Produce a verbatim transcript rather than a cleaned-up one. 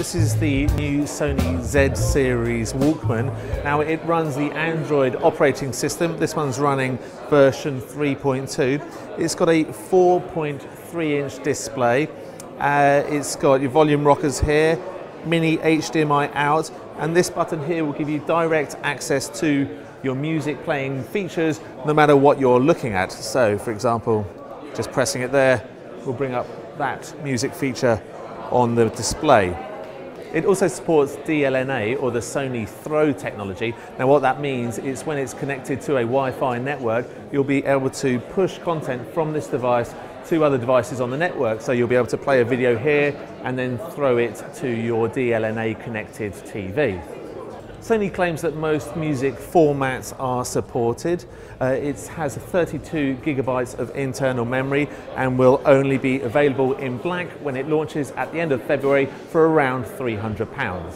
This is the new Sony Z series Walkman. Now it runs the Android operating system. This one's running version three point two. It's got a four point three inch display. Uh, it's got your volume rockers here, mini H D M I out, and this button here will give you direct access to your music playing features no matter what you're looking at. So for example, just pressing it there will bring up that music feature on the display. It also supports D L N A, or the Sony Throw technology. Now what that means is when it's connected to a Wi-Fi network, you'll be able to push content from this device to other devices on the network. So you'll be able to play a video here and then throw it to your D L N A connected T V. Sony claims that most music formats are supported. Uh, it has thirty-two gigabytes of internal memory and will only be available in black when it launches at the end of February for around three hundred pounds.